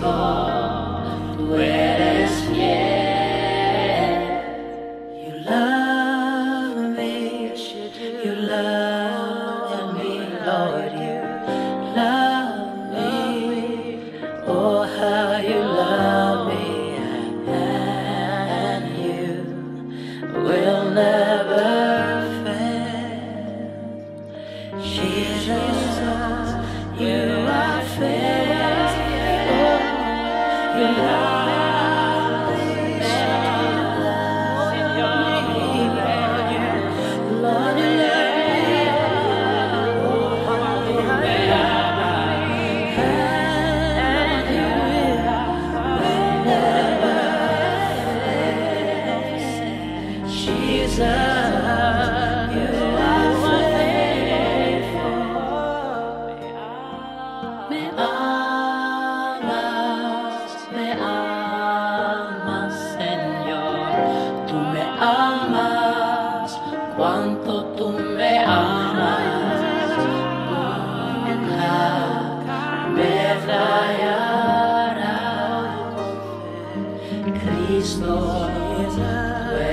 mismo, tú eres fiel. You love me, yes you do. You love me, Lord, you love me. Oh, how you love me, and you will never fail. Jesus, you are fair. You love me, you love me, oh how you love me, and you will never fail. Jesus, cuánto tú me amas, nunca me fallarás. Cristo, tú eres